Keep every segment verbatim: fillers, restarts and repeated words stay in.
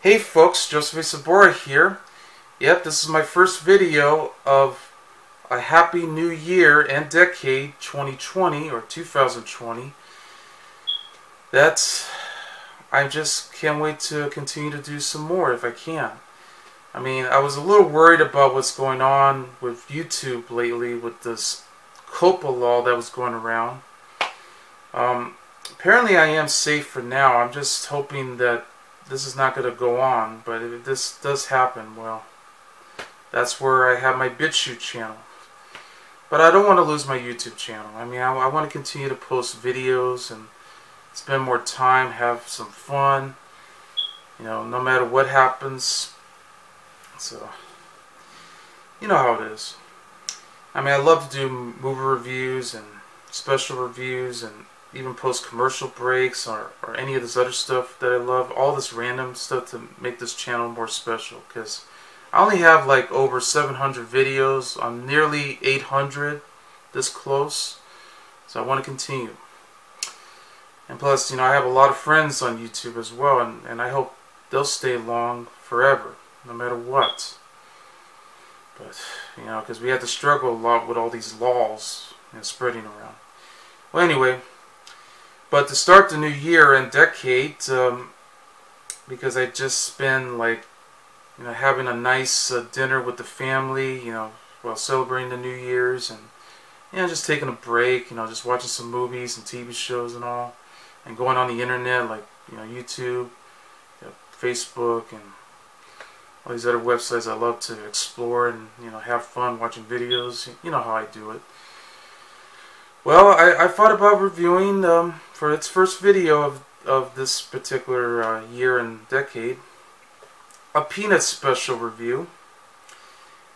Hey folks, Joseph A. Sobora here. Yep, this is my first video of a happy new year and decade, twenty twenty or two thousand twenty. That's, I just can't wait to continue to do some more if I can. I mean, I was a little worried about what's going on with YouTube lately with this COPPA law that was going around. Um, apparently I am safe for now. I'm just hoping that this is not going to go on, but if this does happen, well, that's where I have my BitChute channel. But I don't want to lose my YouTube channel. I mean, I, I want to continue to post videos and spend more time, have some fun, you know, no matter what happens. So, you know how it is. I mean, I love to do movie reviews and special reviews and even post commercial breaks or, or any of this other stuff that I love, all this random stuff to make this channel more special, because I only have like over seven hundred videos. I'm nearly eight hundred, this close, so I want to continue. And plus, you know, I have a lot of friends on YouTube as well, and, and I hope they'll stay long forever, no matter what. But, you know, because we had to struggle a lot with all these laws and spreading around. Well, anyway. But to start the new year and decade, um, because I just been like, you know, having a nice uh, dinner with the family, you know, while celebrating the New Year's, and you know, just taking a break, you know, just watching some movies and T V shows and all, and going on the internet like, you know, YouTube, you know, Facebook, and all these other websites I love to explore and, you know, have fun watching videos. You know how I do it. Well, I, I thought about reviewing um, for its first video of, of this particular uh, year and decade, a Peanuts special review.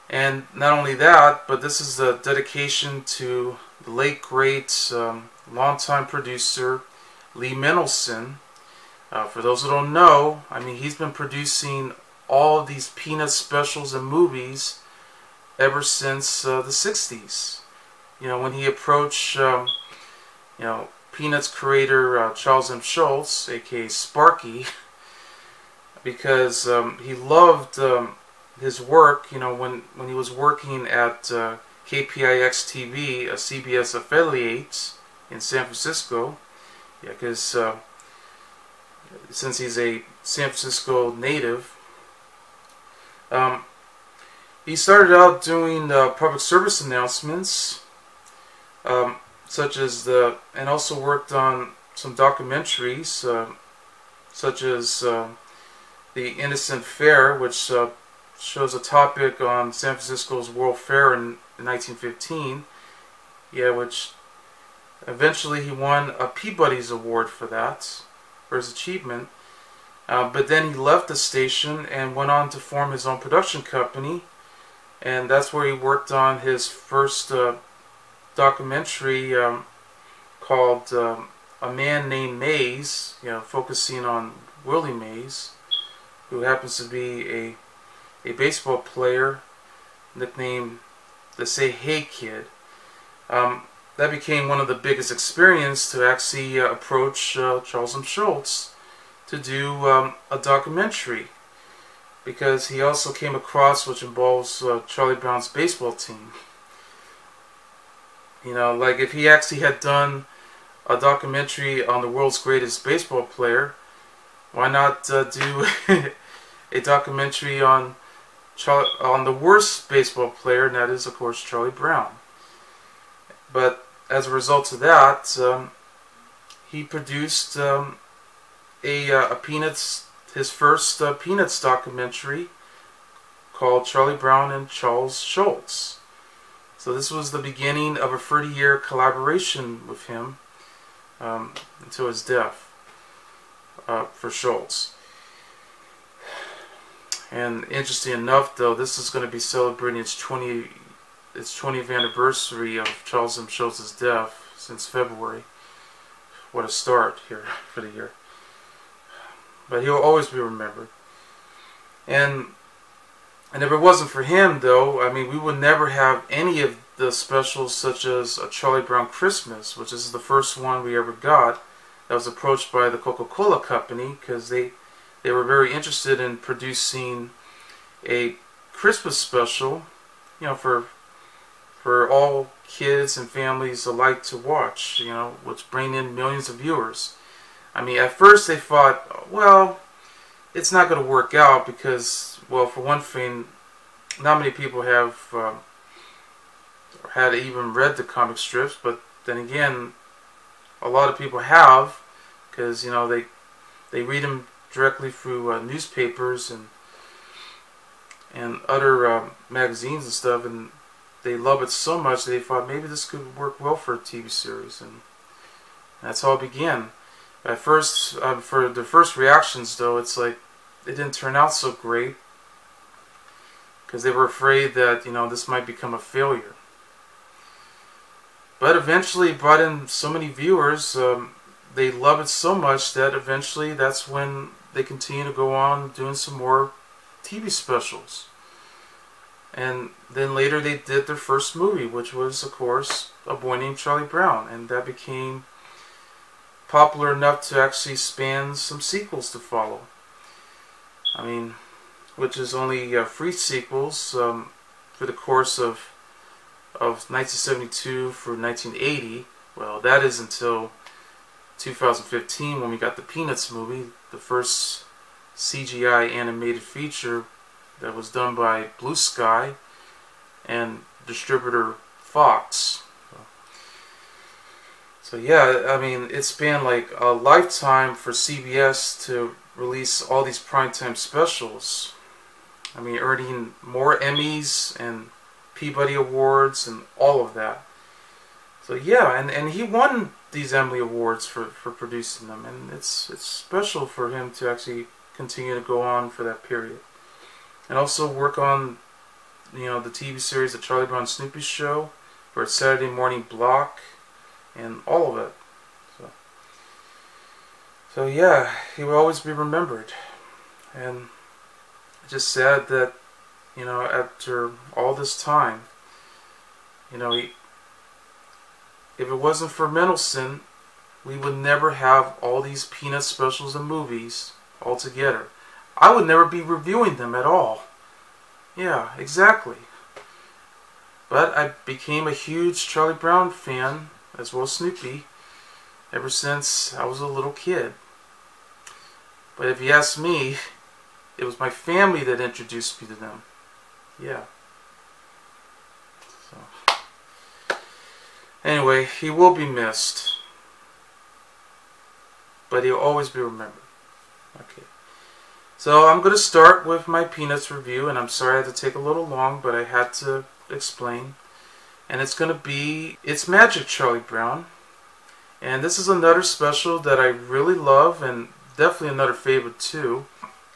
And not only that, but this is a dedication to the late, great, um, longtime producer, Lee Mendelson. Uh, for those who don't know, I mean, he's been producing all of these Peanuts specials and movies ever since uh, the sixties. You know, when he approached, um, you know, Peanuts creator uh, Charles M. Schulz, aka Sparky, because um, he loved um, his work. You know, when when he was working at uh, K P I X T V, a C B S affiliate in San Francisco. Yeah, because uh, since he's a San Francisco native, um, he started out doing uh, public service announcements. Um, such as the, and also worked on some documentaries, uh, such as uh, The Innocent Fair, which uh, shows a topic on San Francisco's World Fair in, in nineteen fifteen. Yeah, which eventually he won a Peabody's Award for that, for his achievement. Uh, but then he left the station and went on to form his own production company, and that's where he worked on his first Uh, documentary um, called um, A Man Named Mays, you know, focusing on Willie Mays, who happens to be a a baseball player nicknamed the Say Hey Kid. Um, that became one of the biggest experiences to actually uh, approach uh, Charles M. Schulz to do um, a documentary, because he also came across, which involves uh, Charlie Brown's baseball team. You know, like if he actually had done a documentary on the world's greatest baseball player, why not uh, do a documentary on Char on the worst baseball player, and that is, of course, Charlie Brown. But as a result of that, um, he produced um, a, uh, a Peanuts, his first uh, Peanuts documentary called Charlie Brown and Charles Schulz. So this was the beginning of a thirty-year collaboration with him um, until his death uh, for Schulz. And interesting enough, though, this is going to be celebrating its twentieth anniversary of Charles M. Schulz's death since February. What a start here for the year! But he'll always be remembered. And. And if it wasn't for him, though, I mean, we would never have any of the specials such as A Charlie Brown Christmas, which is the first one we ever got. That was approached by the Coca-Cola company, because they, they were very interested in producing a Christmas special, you know, for for all kids and families alike to watch, you know, which bring in millions of viewers. I mean, at first they thought, well, it's not going to work out because, well, for one thing, not many people have uh, had even read the comic strips, but then again, a lot of people have, because, you know, they they read them directly through uh, newspapers and and other uh, magazines and stuff, and they love it so much they thought maybe this could work well for a T V series, and that's how it began. At first, um, for the first reactions, though, it's like it didn't turn out so great because they were afraid that, you know, this might become a failure. But eventually it brought in so many viewers, um, they love it so much that eventually that's when they continue to go on doing some more T V specials. And then later they did their first movie, which was, of course, A Boy Named Charlie Brown. And that became popular enough to actually span some sequels to follow. I mean, which is only uh, three sequels um, for the course of of nineteen seventy-two through nineteen eighty. Well, that is until two thousand fifteen when we got the Peanuts movie, the first C G I animated feature that was done by Blue Sky and distributor Fox. So yeah, I mean, it's been like a lifetime for C B S to release all these primetime specials. I mean, earning more Emmys and Peabody Awards and all of that. So yeah, and, and he won these Emmy Awards for, for producing them, and it's it's special for him to actually continue to go on for that period. And also work on, you know, the T V series The Charlie Brown Snoopy Show, for its Saturday morning block, and all of it. So, so yeah, he will always be remembered. And just sad that, you know, after all this time, you know, he, if it wasn't for Mendelson, we would never have all these Peanuts specials and movies all together. I would never be reviewing them at all. Yeah, exactly. But I became a huge Charlie Brown fan, as well as Snoopy, ever since I was a little kid. But if you ask me, it was my family that introduced me to them. Yeah. So. Anyway, he will be missed. But he'll always be remembered. Okay. So I'm going to start with my Peanuts review, and I'm sorry I had to take a little long, but I had to explain. And it's going to be It's Magic, Charlie Brown. And this is another special that I really love, and definitely another favorite too.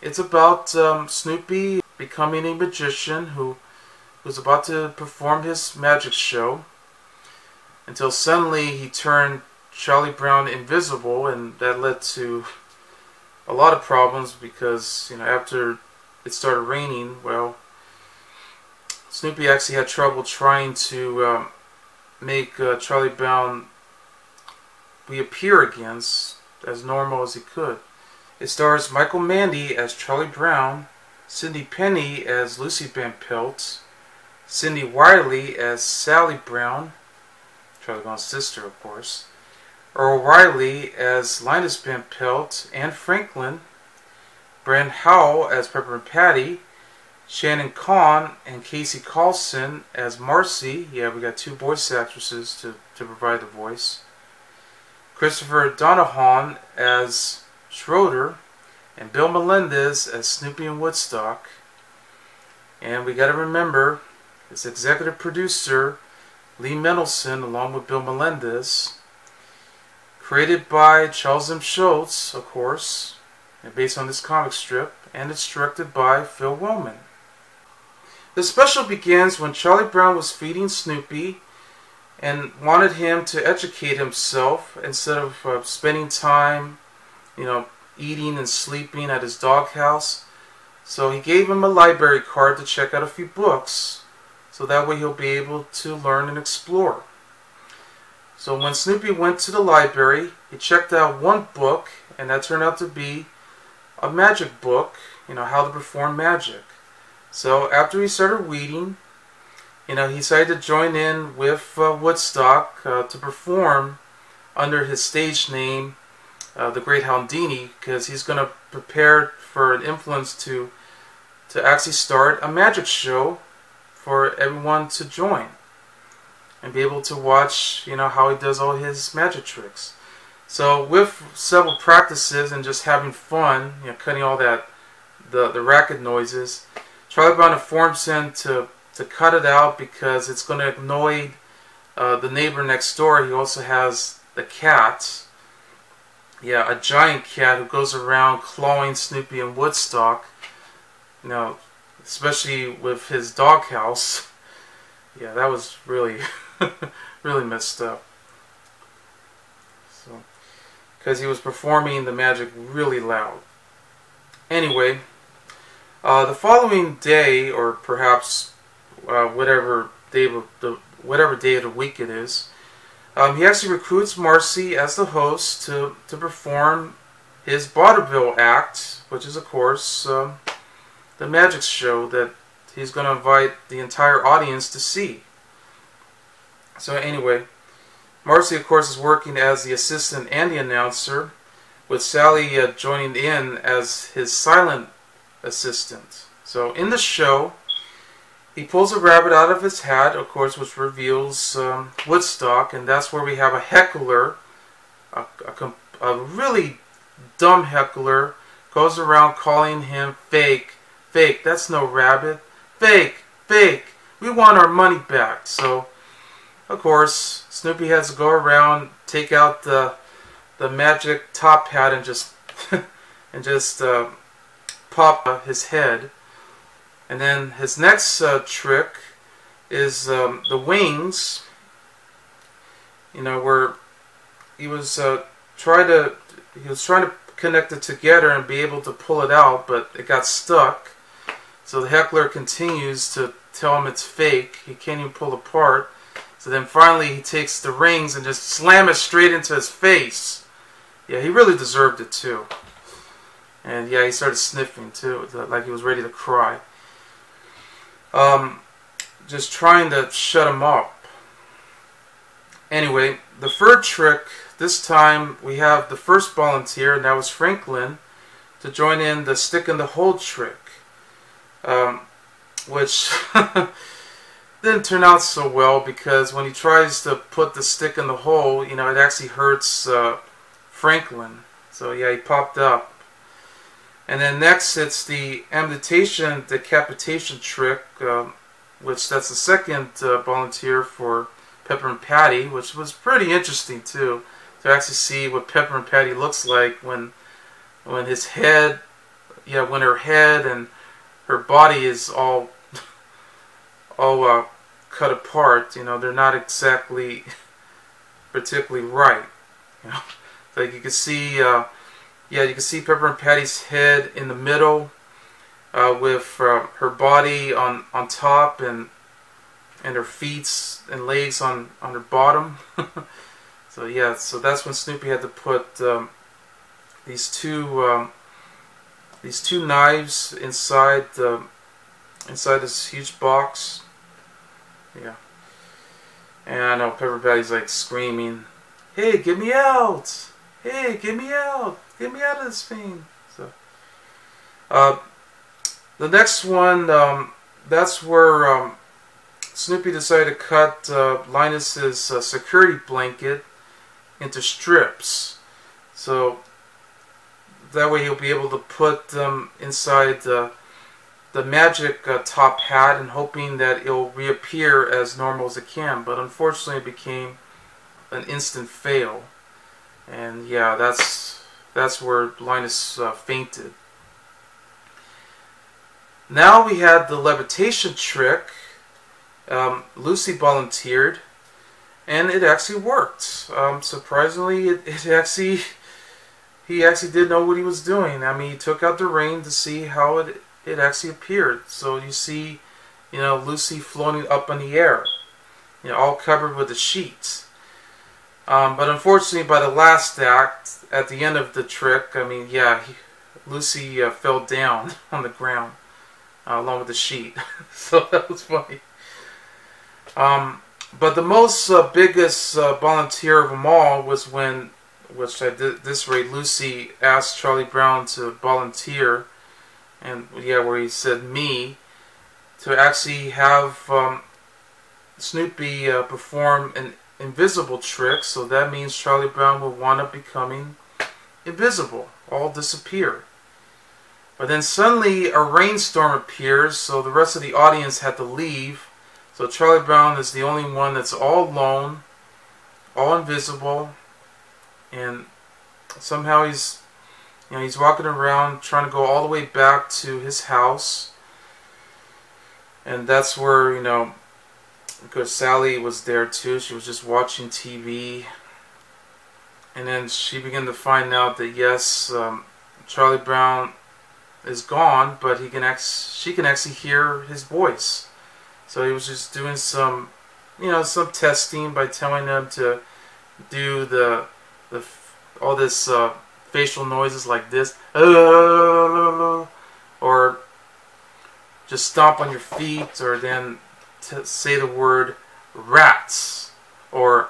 It's about um, Snoopy becoming a magician who was about to perform his magic show until suddenly he turned Charlie Brown invisible, and that led to a lot of problems because, you know, after it started raining, well, Snoopy actually had trouble trying to um, make uh, Charlie Brown reappear again as normal as he could. It stars Michael Mandy as Charlie Brown, Sydney Penny as Lucy Van Pelt, Cindi Reilly as Sally Brown, Charlie Brown's sister, of course, Earl Reilly as Linus Van Pelt and Franklin, Brent Hauer as Peppermint Patty, Shannon Cohn and Casey Carlson as Marcy. Yeah, we got two voice actresses to, to provide the voice. Christopher Donohone as Schroeder, and Bill Melendez as Snoopy and Woodstock. And we got to remember, it's executive producer Lee Mendelson along with Bill Melendez. Created by Charles M. Schulz, of course, and based on this comic strip, and it's directed by Phil Roman. The special begins when Charlie Brown was feeding Snoopy and wanted him to educate himself instead of uh, spending time, you know, eating and sleeping at his doghouse. So he gave him a library card to check out a few books, so that way he'll be able to learn and explore. So when Snoopy went to the library, he checked out one book, and that turned out to be a magic book, you know, how to perform magic. So after he started weeding, you know, he decided to join in with uh, Woodstock uh, to perform under his stage name, uh, the Great Houdini, because he's going to prepare for an influence to to actually start a magic show for everyone to join and be able to watch, you know, how he does all his magic tricks. So with several practices and just having fun, you know, cutting all that the the racket noises, Charlie Brown informs him to to cut it out because it's going to annoy uh, the neighbor next door. He also has the cat, yeah, a giant cat who goes around clawing Snoopy and Woodstock, you know, especially with his doghouse. Yeah, that was really, really messed up. So, because he was performing the magic really loud. Anyway, uh, the following day, or perhaps uh, whatever day of the whatever day of the week it is, um, he actually recruits Marcy as the host to to perform his vaudeville act, which is, of course, uh, the magic show that he's going to invite the entire audience to see. So anyway, Marcy, of course, is working as the assistant and the announcer, with Sally uh, joining in as his silent assistant. So in the show, he pulls a rabbit out of his hat, of course, which reveals um, Woodstock, and that's where we have a heckler, a, a, a really dumb heckler, goes around calling him fake, fake, that's no rabbit. Fake! Fake! We want our money back. So, of course, Snoopy has to go around, take out the the magic top hat, and just and just uh, pop his head. And then his next uh, trick is um, the wings. You know, where he was uh, trying to he was trying to connect it together and be able to pull it out, but it got stuck. So the heckler continues to tell him it's fake. He can't even pull apart. So then finally he takes the rings and just slams it straight into his face. Yeah, he really deserved it too. And yeah, he started sniffing too, like he was ready to cry. Um, just trying to shut him up. Anyway, the third trick, this time we have the first volunteer, and that was Franklin, to join in the stick in the hole trick. Um, which didn't turn out so well, because when he tries to put the stick in the hole, you know, it actually hurts uh, Franklin. So yeah, he popped up. And then next it's the amputation decapitation trick, um, which that's the second uh, volunteer for Pepper and Patty, which was pretty interesting too, to actually see what Pepper and Patty looks like when when his head, yeah, when her head and her body is all, all uh, cut apart. You know, they're not exactly, particularly right. You know, like you can see, uh, yeah, you can see Pepper and Patty's head in the middle, uh, with uh, her body on on top, and and her feet and legs on on her bottom. So yeah, so that's when Snoopy had to put um, these two. Um, These two knives inside the inside this huge box, yeah. And I know Pepper Patty's like screaming, "Hey, get me out! Hey, get me out! Get me out of this thing!" So, uh, the next one, um, that's where um, Snoopy decided to cut uh, Linus's uh, security blanket into strips. So that way he'll be able to put them inside the, the magic uh, top hat, and hoping that it'll reappear as normal as it can. But unfortunately, it became an instant fail. And yeah, that's that's where Linus uh, fainted. Now we had the levitation trick. Um, Lucy volunteered, and it actually worked. Um, surprisingly, it, it actually... He actually did know what he was doing. I mean, he took out the ring to see how it it actually appeared. So you see, you know, Lucy floating up in the air, you know, all covered with the sheets. Um, but unfortunately, by the last act, at the end of the trick, I mean, yeah, he, Lucy uh, fell down on the ground uh, along with the sheet. So that was funny. Um, but the most uh, biggest uh, volunteer of them all was when, which at this rate, Lucy asked Charlie Brown to volunteer, and yeah, where he said me, to actually have um, Snoopy uh, perform an invisible trick. So that means Charlie Brown would wind up becoming invisible, all disappear. But then suddenly a rainstorm appears, so the rest of the audience had to leave. So Charlie Brown is the only one that's all alone, all invisible, and somehow he's, you know, he's walking around trying to go all the way back to his house. And that's where, you know, because Sally was there too. She was just watching T V. And then she began to find out that yes, um, Charlie Brown is gone, but he can ex she can actually hear his voice. So he was just doing some, you know, some testing by telling them to do the, the all this uh, facial noises like this, or just stomp on your feet, or then t say the word rats, or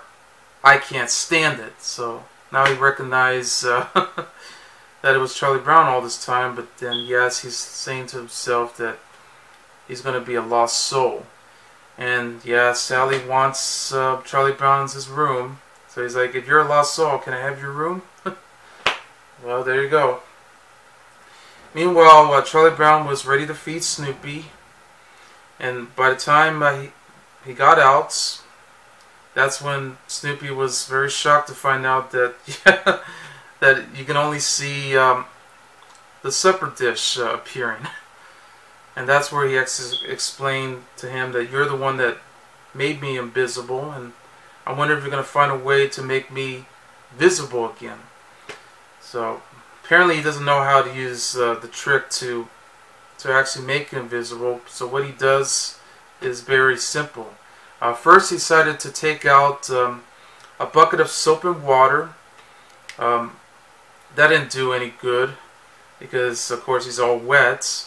I can't stand it. So now he recognized uh, that it was Charlie Brown all this time, but then yes, he's saying to himself that he's going to be a lost soul. And yeah, Sally wants uh, Charlie Brown's his room. So he's like, if you're a lost soul, can I have your room? Well, there you go. Meanwhile, uh, Charlie Brown was ready to feed Snoopy. And by the time uh, he, he got out, that's when Snoopy was very shocked to find out that yeah, that you can only see um, the supper dish uh, appearing. And that's where he ex explained to him that you're the one that made me invisible, and I wonder if you're going to find a way to make me visible again. So apparently he doesn't know how to use uh, the trick to to actually make him invisible. So what he does is very simple. Uh, first he decided to take out um, a bucket of soap and water. Um, that didn't do any good because of course he's all wet.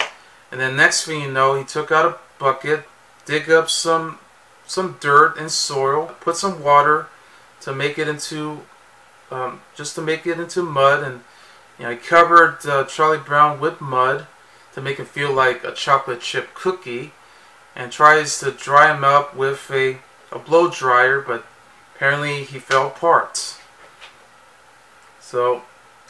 And then next thing you know, he took out a bucket, dig up some some dirt and soil, put some water to make it into um, just to make it into mud, and you know he covered uh, Charlie Brown with mud to make him feel like a chocolate chip cookie, and tries to dry him up with a a blow dryer, but apparently he fell apart. So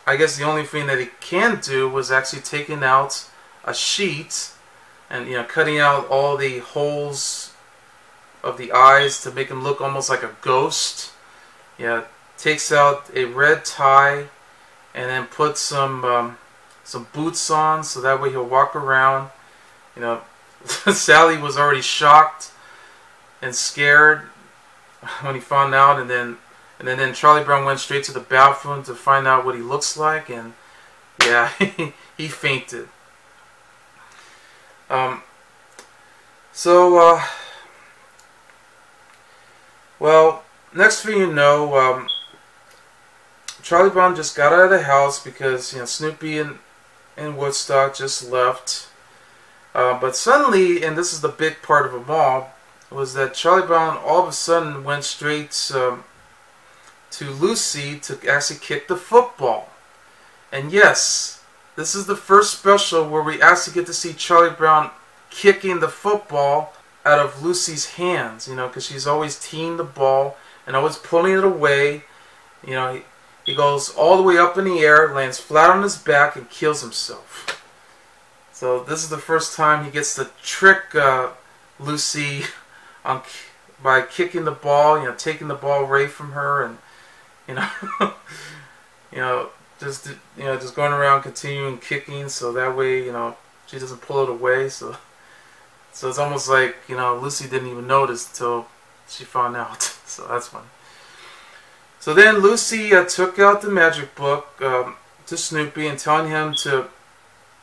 I guess the only thing that he can do was actually taking out a sheet and, you know, cutting out all the holes of the eyes to make him look almost like a ghost. Yeah, takes out a red tie and then puts some um, some boots on so that way he'll walk around. You know, Sally was already shocked and scared when he found out, and then and then, then Charlie Brown went straight to the bathroom to find out what he looks like, and yeah, he fainted. Um, so, uh, well, next thing you know, um, Charlie Brown just got out of the house because, you know, Snoopy and, and Woodstock just left. Uh, but suddenly, and this is the big part of them all, was that Charlie Brown all of a sudden went straight um, to Lucy to actually kick the football. And yes, this is the first special where we actually get to see Charlie Brown kicking the football out of Lucy's hands, you know, because she's always teeing the ball and always pulling it away. You know, he, he goes all the way up in the air, lands flat on his back, and kills himself. So this is the first time he gets to trick uh, Lucy on, by kicking the ball, you know, taking the ball away from her, and, you know, you know, Just you know, just going around continuing kicking, so that way you know she doesn't pull it away. So, so it's almost like you know Lucy didn't even notice until she found out. So that's funny. So then Lucy uh, took out the magic book um, to Snoopy and telling him to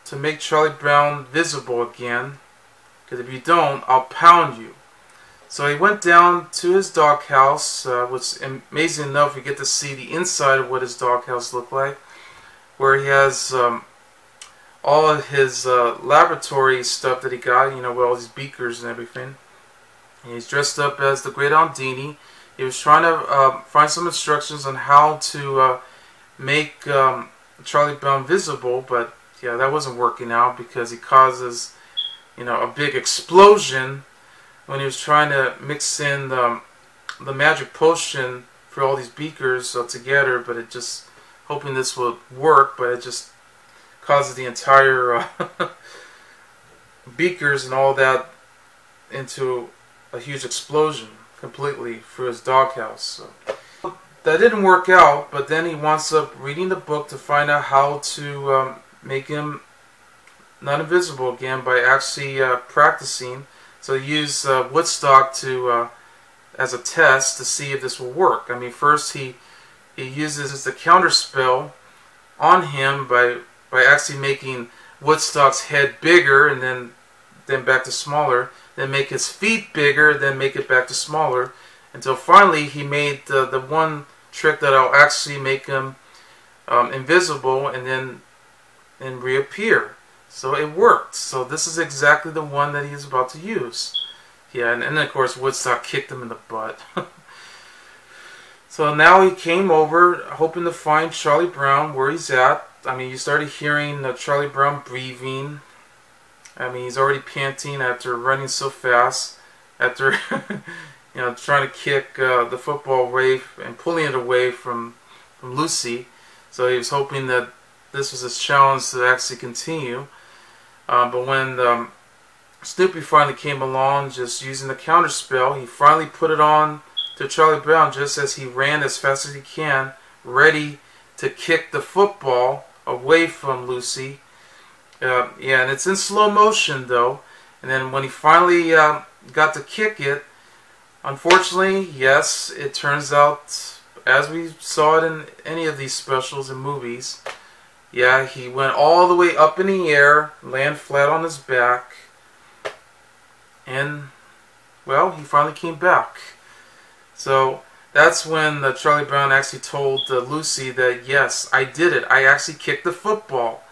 to make Charlie Brown visible again, because if you don't, I'll pound you. So he went down to his doghouse, uh, which amazing enough we get to see the inside of what his doghouse looked like, where he has um, all of his uh, laboratory stuff that he got, you know, with all these beakers and everything. And he's dressed up as the Great Aldini. He was trying to uh, find some instructions on how to uh, make um, Charlie Brown visible, but yeah, that wasn't working out because he causes, you know, a big explosion when he was trying to mix in the, the magic potion for all these beakers uh, together, but it just, hoping this would work, but it just causes the entire uh, beakers and all that into a huge explosion completely for his doghouse. So that didn't work out, but then he winds up reading the book to find out how to um, make him not invisible again by actually uh, practicing. So he used uh, Woodstock to uh, as a test to see if this will work. I mean, first he he uses the counter spell on him by by actually making Woodstock's head bigger and then then back to smaller, then make his feet bigger, then make it back to smaller, until finally he made the, the one trick that'll actually make him um, invisible and then and reappear. So it worked. So this is exactly the one that he's about to use. Yeah, and, and then of course Woodstock kicked him in the butt. So now he came over hoping to find Charlie Brown where he's at. I mean, you started hearing uh, Charlie Brown breathing. I mean, he's already panting after running so fast, after you know, trying to kick uh, the football away and pulling it away from, from Lucy. So he was hoping that this was his challenge to actually continue. Uh, but when um, Snoopy finally came along, just using the counter spell, he finally put it on to Charlie Brown just as he ran as fast as he can, ready to kick the football away from Lucy. Uh, yeah, and it's in slow motion though. And then when he finally uh, got to kick it, unfortunately, yes, it turns out, as we saw it in any of these specials and movies, yeah, he went all the way up in the air, land flat on his back, and, well, he finally came back. So that's when uh, Charlie Brown actually told uh, Lucy that, yes, I did it. I actually kicked the football.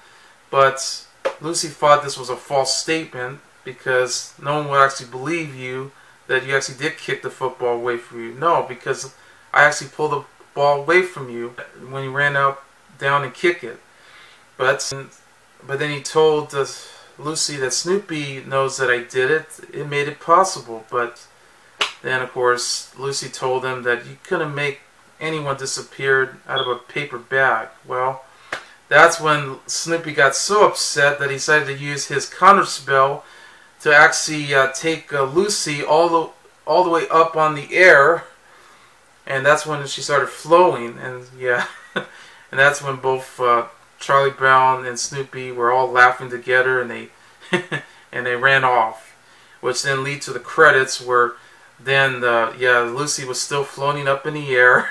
But Lucy thought this was a false statement because no one would actually believe you that you actually did kick the football away from you. No, because I actually pulled the ball away from you when you ran out down and kick it. But but then he told uh, Lucy that Snoopy knows that I did it. It made it possible. But then, of course, Lucy told him that you couldn't make anyone disappear out of a paper bag. Well, that's when Snoopy got so upset that he decided to use his counter spell to actually uh, take uh, Lucy all the all the way up on the air, and that's when she started flowing. And yeah, and that's when both uh, Charlie Brown and Snoopy were all laughing together, and they and they ran off, which then lead to the credits where then uh, yeah, Lucy was still floating up in the air,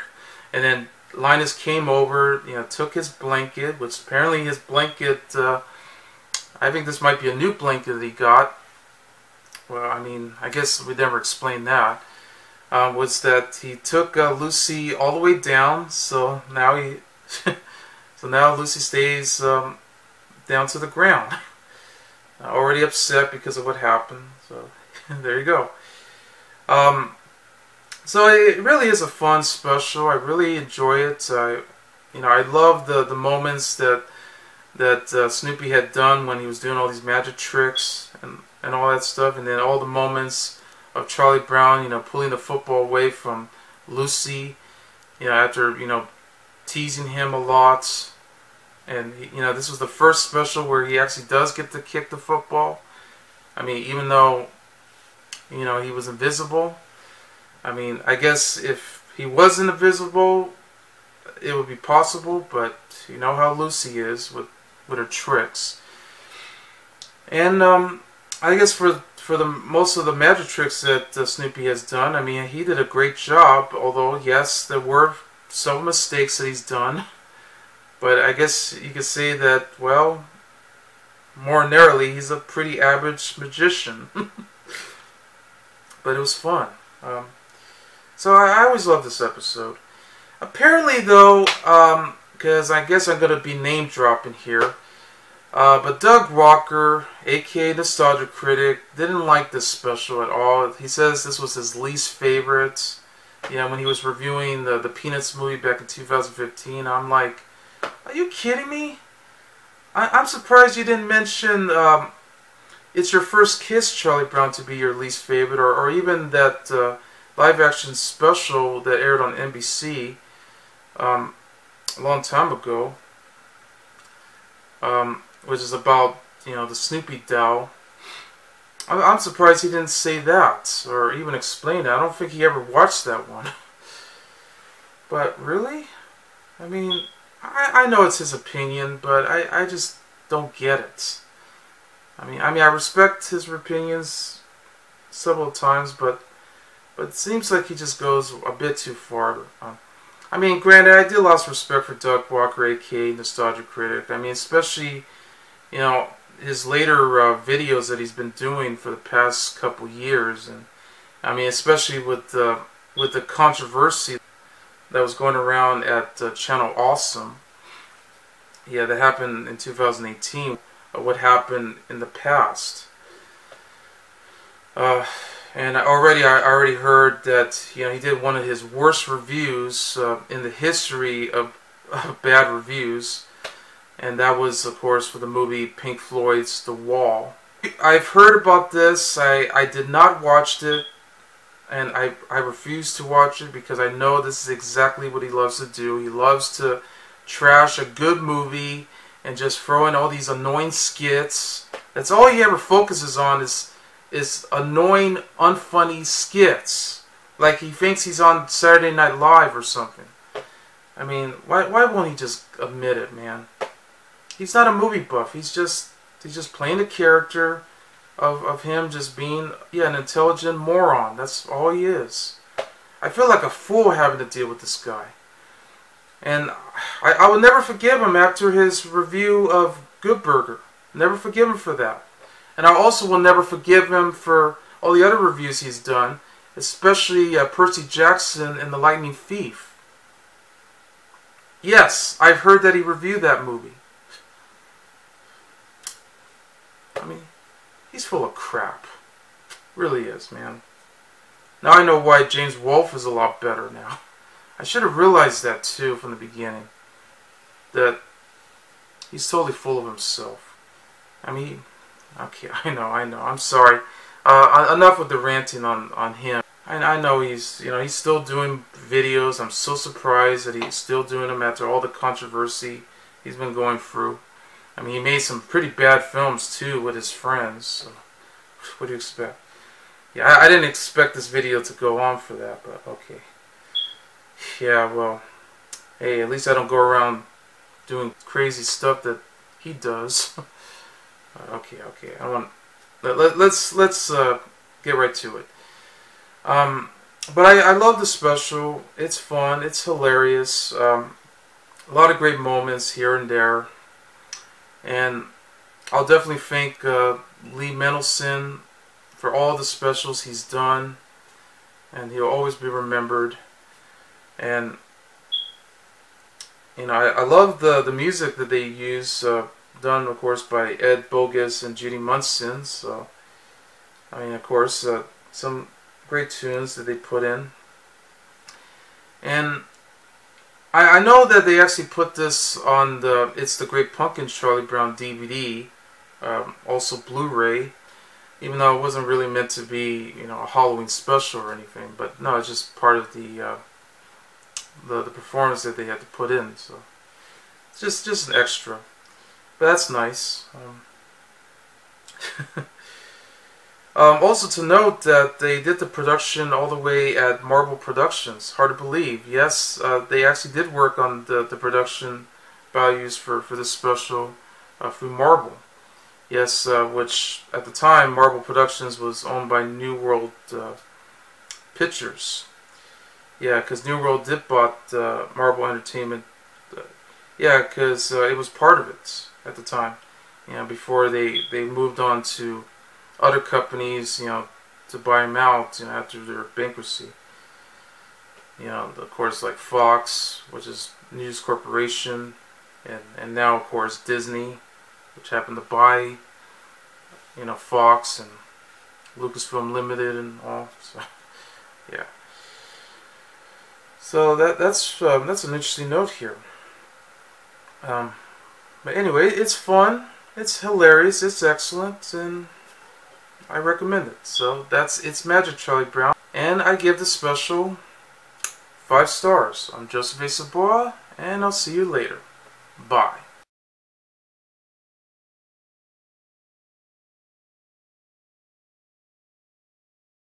and then Linus came over, you know, took his blanket, which apparently his blanket, uh, I think this might be a new blanket that he got. Well, I mean, I guess we never explained that. Uh, was that he took uh, Lucy all the way down, so now he, so now Lucy stays um, down to the ground. Uh, already upset because of what happened, so there you go. Um... So it really is a fun special. I really enjoy it. I, you know, I love the the moments that that uh, Snoopy had done when he was doing all these magic tricks and and all that stuff, and then all the moments of Charlie Brown, you know, pulling the football away from Lucy, you know, after you know teasing him a lot, and you know, this was the first special where he actually does get to kick the football. I mean, even though you know he was invisible. I mean, I guess if he wasn't invisible, it would be possible, but you know how Lucy is with, with her tricks. And um, I guess for for the most of the magic tricks that uh, Snoopy has done, I mean, he did a great job, although, yes, there were some mistakes that he's done. But I guess you could say that, well, more narrowly, he's a pretty average magician. But it was fun. Um, So I always love this episode. Apparently, though, because um, I guess I'm going to be name dropping here. Uh, but Doug Walker, a k a. Nostalgic Critic, didn't like this special at all. He says this was his least favorite. You know, when he was reviewing the, the Peanuts movie back in two thousand fifteen, I'm like, are you kidding me? I, I'm surprised you didn't mention um, It's Your First Kiss, Charlie Brown, to be your least favorite, or, or even that uh, live-action special that aired on N B C um, a long time ago. Um... which is about, you know, the Snoopy doll. I'm surprised he didn't say that, or even explain that. I don't think he ever watched that one. But really? I mean, I, I know it's his opinion, but I, I just don't get it. I mean, I mean, I respect his opinions several times, but, but it seems like he just goes a bit too far. Um, I mean, granted, I did lose respect for Doug Walker, a k a. Nostalgic Critic. I mean, especially, you know, his later uh, videos that he's been doing for the past couple years, and I mean, especially with uh, with the controversy that was going around at uh, Channel Awesome. Yeah, that happened in two thousand eighteen. Uh, what happened in the past? Uh, and I already, I already heard that, you know, he did one of his worst reviews uh, in the history of uh, bad reviews. And that was, of course, for the movie Pink Floyd's The Wall. I've heard about this. I, I did not watch it. And I, I refuse to watch it because I know this is exactly what he loves to do. He loves to trash a good movie and just throw in all these annoying skits. That's all he ever focuses on is, is annoying, unfunny skits. Like he thinks he's on Saturday Night Live or something. I mean, why, why won't he just admit it, man? He's not a movie buff. He's just he's just playing the character of, of him just being yeah an intelligent moron. That's all he is. I feel like a fool having to deal with this guy. And I, I will never forgive him after his review of Good Burger. Never forgive him for that. And I also will never forgive him for all the other reviews he's done, especially uh, Percy Jackson and The Lightning Thief. Yes, I've heard that he reviewed that movie. I mean, he's full of crap. Really is, man. Now I know why James Wolfe is a lot better now. I should have realized that, too, from the beginning. That he's totally full of himself. I mean, okay, I know, I know. I'm sorry. Uh, enough with the ranting on, on him. I, I know he's, you know, he's still doing videos. I'm so surprised that he's still doing them after all the controversy he's been going through. I mean, he made some pretty bad films, too, with his friends, so what do you expect? Yeah, I, I didn't expect this video to go on for that, but okay. Yeah, well, hey, at least I don't go around doing crazy stuff that he does. okay, okay, I want... Let, let, let's let's uh, get right to it. Um, but I, I love the special. It's fun. It's hilarious. Um, a lot of great moments here and there. And I'll definitely thank uh, Lee Mendelson for all the specials he's done, and he'll always be remembered. And you know, I, I love the the music that they use, uh, done of course by Ed Bogus and Judy Munson. So I mean, of course, uh, some great tunes that they put in. And I know that they actually put this on the It's the Great Pumpkin Charlie Brown D V D, um, also Blu-ray, even though it wasn't really meant to be, you know, a Halloween special or anything. But no, it's just part of the uh, the, the performance that they had to put in. So it's just just an extra, but that's nice. Um, um, also to note that they did the production all the way at Marvel Productions. Hard to believe. Yes, uh, they actually did work on the, the production values for, for this special uh, through Marvel. Yes, uh, which at the time, Marvel Productions was owned by New World uh, Pictures. Yeah, because New World did bought uh, Marvel Entertainment. Uh, yeah, because uh, it was part of it at the time. You know, before they, they moved on to other companies, you know, to buy them out, you know, after their bankruptcy. You know, of course, like Fox, which is News Corporation, and, and now, of course, Disney, which happened to buy, you know, Fox and Lucasfilm Limited and all. So, yeah. So that that's um, that's an interesting note here. Um, but anyway, it's fun, it's hilarious, it's excellent, and I recommend it. So that's It's Magic, Charlie Brown, and I give the special five stars. I'm Joseph A. Sobora, and I'll see you later. Bye.